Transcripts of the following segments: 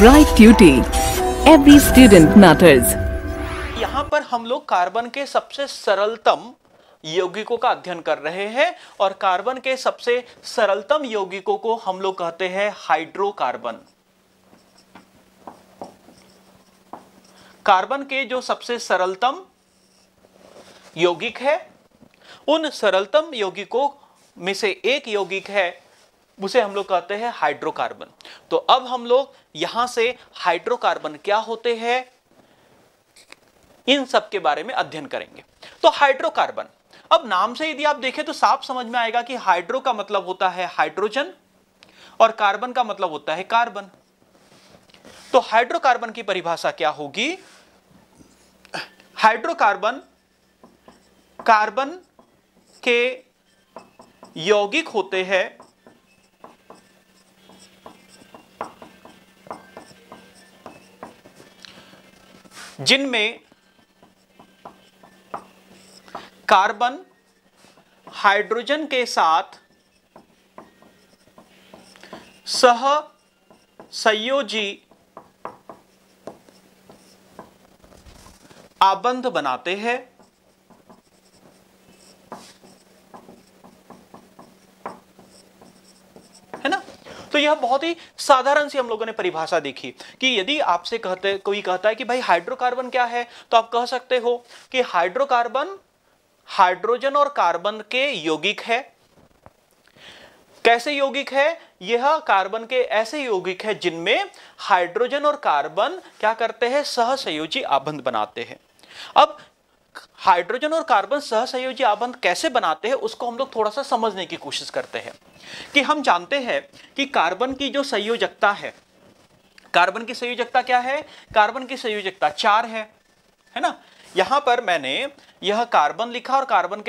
Bright tutee, every student matters. यहाँ पर हम लोग कार्बन के सबसे सरलतम यौगिकों का अध्ययन कर रहे हैं और कार्बन के सबसे सरलतम यौगिकों को हम लोग कहते हैं हाइड्रोकार्बन। कार्बन के जो सबसे सरलतम यौगिक है, उन सरलतम यौगिकों में से एक यौगिक है, उसे हम लोग कहते हैं हाइड्रोकार्बन। तो अब हम लोग यहां से हाइड्रोकार्बन क्या होते हैं, इन सब के बारे में अध्ययन करेंगे। तो हाइड्रोकार्बन, अब नाम से यदि आप देखें तो साफ समझ में आएगा कि हाइड्रो का मतलब होता है हाइड्रोजन और कार्बन का मतलब होता है कार्बन। तो हाइड्रोकार्बन की परिभाषा क्या होगी? हाइड्रोकार्बन कार्बन के यौगिक होते हैं जिनमें कार्बन हाइड्रोजन के साथ सह संयोजी आबंध बनाते हैं ना। तो यह बहुत ही साधारण सी हम लोगों ने परिभाषा देखी कि यदि आपसे कोई कहता है कि भाई हाइड्रोकार्बन क्या है, तो आप कह सकते हो कि हाइड्रोकार्बन हाइड्रोजन और कार्बन के यौगिक है। कैसे यौगिक है? यह कार्बन के ऐसे यौगिक है जिनमें हाइड्रोजन और कार्बन क्या करते हैं, सहसंयोजी आबंध बनाते हैं। अब हाइड्रोजन और कार्बन सहसंयोजी आबंध कैसे बनाते हैं, उसको हम लोग थोड़ा सा समझने की कोशिश करते हैं। कि हम जानते हैं कि कार्बन की जो संयोजकता है, कार्बन की संयोजकता क्या है? कार्बन की संयोजकता 4 है ना। यहां पर मैंने यह कार्बन लिखा और कार्बन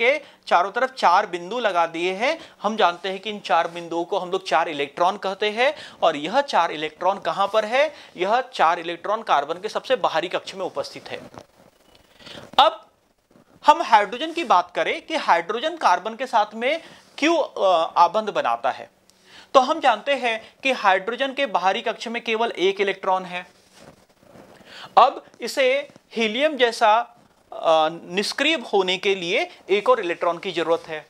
के चारों तरफ 4 बिंदु लगा दिए हैं। हम जानते हैं कि इन 4 बिंदुओं को हम लोग 4 इलेक्ट्रॉन कहते हैं। और यह 4 इलेक्ट्रॉन कहां पर है? यह 4 इलेक्ट्रॉन कार्बन के सबसे बाहरी कक्ष में उपस्थित है। अब हम हाइड्रोजन की बात करें कि हाइड्रोजन कार्बन के साथ में क्यों आबंध बनाता है, तो हम जानते हैं कि हाइड्रोजन के बाहरी कक्ष में केवल 1 इलेक्ट्रॉन है। अब इसे हीलियम जैसा निष्क्रिय होने के लिए 1 और इलेक्ट्रॉन की जरूरत है।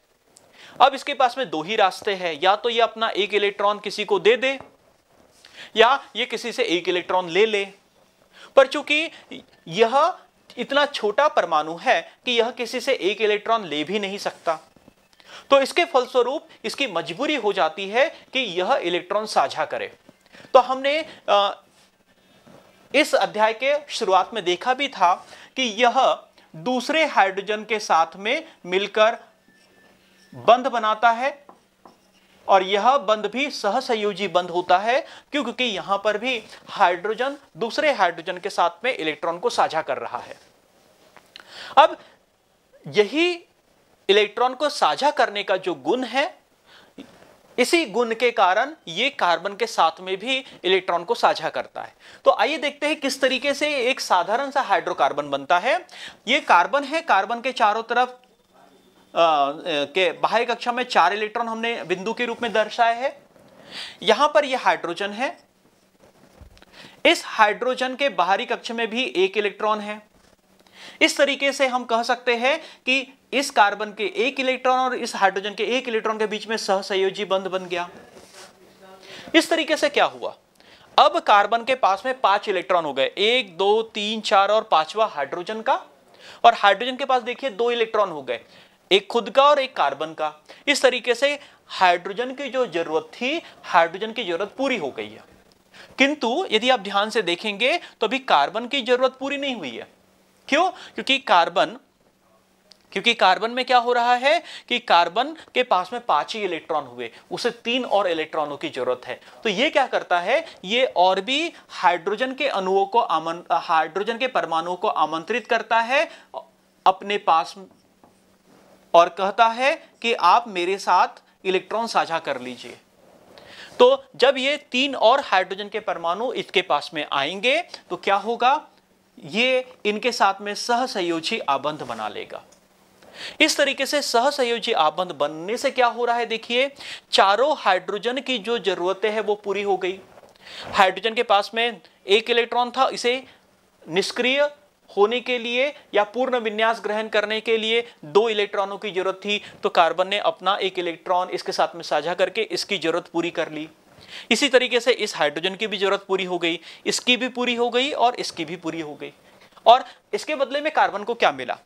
अब इसके पास में 2 ही रास्ते हैं, या तो ये अपना 1 इलेक्ट्रॉन किसी को दे दे या ये किसी से 1 इलेक्ट्रॉन ले ले। पर चूंकि यह इतना छोटा परमाणु है कि यह किसी से 1 इलेक्ट्रॉन ले भी नहीं सकता, तो इसके फलस्वरूप इसकी मजबूरी हो जाती है कि यह इलेक्ट्रॉन साझा करे। तो हमने इस अध्याय के शुरुआत में देखा भी था कि यह दूसरे हाइड्रोजन के साथ में मिलकर बंध बनाता है और यह बंध भी सहसंयोजी बंध होता है, क्योंकि यहां पर भी हाइड्रोजन दूसरे हाइड्रोजन के साथ में इलेक्ट्रॉन को साझा कर रहा है। अब यही इलेक्ट्रॉन को साझा करने का जो गुण है, इसी गुण के कारण ये कार्बन के साथ में भी इलेक्ट्रॉन को साझा करता है। तो आइए देखते हैं किस तरीके से एक साधारण सा हाइड्रोकार्बन बनता है। ये कार्बन है, कार्बन के चारों तरफ के बाह्य कक्षा में 4 इलेक्ट्रॉन हमने बिंदु के रूप में दर्शाए हैं। यहां पर ये हाइड्रोजन है, इस हाइड्रोजन के बाहरी कक्ष में भी 1 इलेक्ट्रॉन है। इस तरीके से हम कह सकते हैं कि इस कार्बन के 1 इलेक्ट्रॉन और इस हाइड्रोजन के 1 इलेक्ट्रॉन के बीच में सहसंयोजी बंध बन गया। इस तरीके से क्या हुआ, अब कार्बन के पास में 5 इलेक्ट्रॉन हो गए, 1, 2, 3, 4 और 5वां हाइड्रोजन का। और हाइड्रोजन के पास देखिए 2 इलेक्ट्रॉन हो गए, 1 खुद का और 1 कार्बन का। इस तरीके से हाइड्रोजन की जो जरूरत थी, हाइड्रोजन की जरूरत पूरी हो गई है। किंतु यदि आप ध्यान से देखेंगे तो अभी कार्बन की जरूरत पूरी नहीं हुई है। क्यों? क्योंकि कार्बन में क्या हो रहा है कि कार्बन के पास में 5 ही इलेक्ट्रॉन हुए, उसे 3 और इलेक्ट्रॉनों की जरूरत है। तो ये क्या करता है, ये और भी हाइड्रोजन के अणुओं को हाइड्रोजन के परमाणुओं को आमंत्रित करता है अपने पास और कहता है कि आप मेरे साथ इलेक्ट्रॉन साझा कर लीजिए। तो जब ये 3 और हाइड्रोजन के परमाणु इसके पास में आएंगे तो क्या होगा, ये इनके साथ में सहसंयोजी आबंध बना लेगा। इस तरीके से सहसंयोजी आबंध बनने से क्या हो रहा है, देखिए चारों हाइड्रोजन की जो जरूरतें हैं वो पूरी हो गई। हाइड्रोजन के पास में एक इलेक्ट्रॉन था, इसे निष्क्रिय होने के लिए या पूर्ण विन्यास ग्रहण करने के लिए दो इलेक्ट्रॉनों की जरूरत थी, तो कार्बन ने अपना एक इलेक्ट्रॉन इसके साथ में साझा करके इसकी जरूरत पूरी कर ली। इसी तरीके से इस हाइड्रोजन की भी जरूरत पूरी हो गई, इसकी भी पूरी हो गई और इसकी भी पूरी हो गई। और इसके बदले में कार्बन को क्या मिला?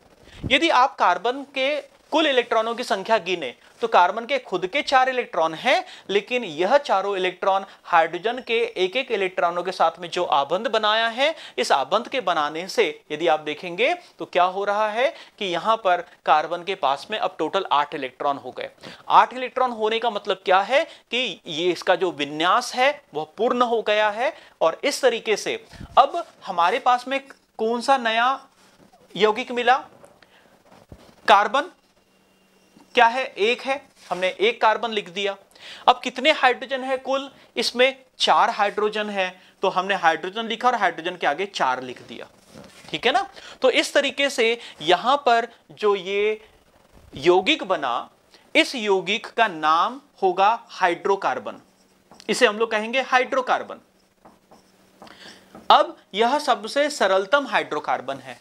यदि आप कार्बन के कुल इलेक्ट्रॉनों की संख्या गिने तो कार्बन के खुद के 4 इलेक्ट्रॉन हैं, लेकिन यह चारों इलेक्ट्रॉन हाइड्रोजन के एक एक इलेक्ट्रॉनों के साथ में जो आबंध बनाया है, इस आबंध के बनाने से यदि आप देखेंगे तो क्या हो रहा है कि यहां पर कार्बन के पास में अब टोटल 8 इलेक्ट्रॉन हो गए। 8 इलेक्ट्रॉन होने का मतलब क्या है कि ये इसका जो विन्यास है वह पूर्ण हो गया है। और इस तरीके से अब हमारे पास में कौन सा नया यौगिक मिला? कार्बन क्या है? एक है, हमने एक कार्बन लिख दिया। अब कितने हाइड्रोजन है कुल? इसमें 4 हाइड्रोजन है, तो हमने हाइड्रोजन लिखा और हाइड्रोजन के आगे 4 लिख दिया, ठीक है ना। तो इस तरीके से यहां पर जो ये यौगिक बना, इस यौगिक का नाम होगा हाइड्रोकार्बन, इसे हम लोग कहेंगे हाइड्रोकार्बन। अब यह सबसे सरलतम हाइड्रोकार्बन है,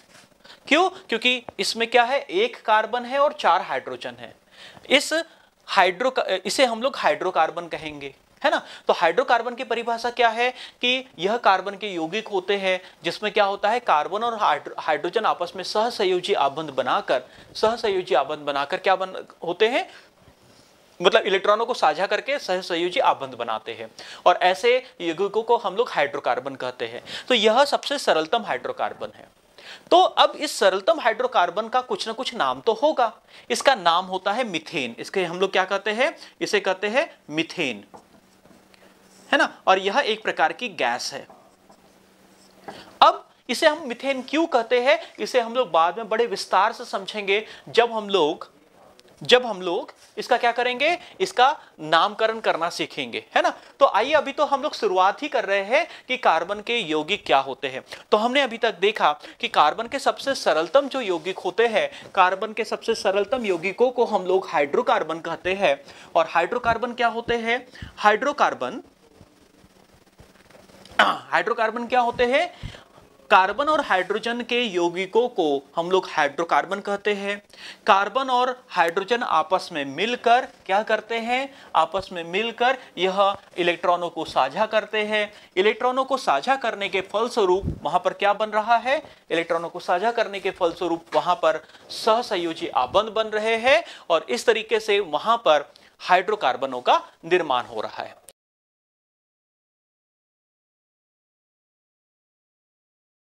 क्यों? क्योंकि इसमें क्या है, एक कार्बन है और 4 हाइड्रोजन है। इसे हम लोग हाइड्रोकार्बन कहेंगे, है ना। तो हाइड्रोकार्बन की परिभाषा क्या है कि यह कार्बन के यौगिक होते हैं जिसमें क्या होता है, कार्बन और हाइड्रोजन आपस में सहसंयोजी आबंध बनाकर होते हैं, मतलब इलेक्ट्रॉनों को साझा करके सहसंयोजी आबंध बनाते हैं, और ऐसे यौगिकों को हम लोग हाइड्रोकार्बन कहते हैं। तो यह सबसे सरलतम हाइड्रोकार्बन है। तो अब इस सरलतम हाइड्रोकार्बन का कुछ ना कुछ नाम तो होगा। इसका नाम होता है मीथेन। इसके हम लोग क्या कहते हैं? इसे कहते हैं मीथेन, है ना। और यह एक प्रकार की गैस है। अब इसे हम मीथेन क्यों कहते हैं, इसे हम लोग बाद में बड़े विस्तार से समझेंगे जब हम लोग इसका क्या करेंगे, इसका नामकरण करना सीखेंगे, है ना। तो आइए, अभी तो हम लोग शुरुआत ही कर रहे हैं कि कार्बन के यौगिक क्या होते हैं। तो हमने अभी तक देखा कि कार्बन के सबसे सरलतम जो यौगिक होते हैं, कार्बन के सबसे सरलतम यौगिकों को हम लोग हाइड्रोकार्बन कहते हैं। और हाइड्रोकार्बन क्या होते हैं? हाइड्रोकार्बन क्या होते हैं? कार्बन और हाइड्रोजन के यौगिकों को हम लोग हाइड्रोकार्बन कहते हैं। कार्बन और हाइड्रोजन आपस में मिलकर क्या करते हैं? आपस में मिलकर यह इलेक्ट्रॉनों को साझा करते हैं। इलेक्ट्रॉनों को साझा करने के फलस्वरूप वहां पर क्या बन रहा है? इलेक्ट्रॉनों को साझा करने के फलस्वरूप वहां पर सहसंयोजी आबंध बन रहे हैं, और इस तरीके से वहां पर हाइड्रोकार्बनों का निर्माण हो रहा है।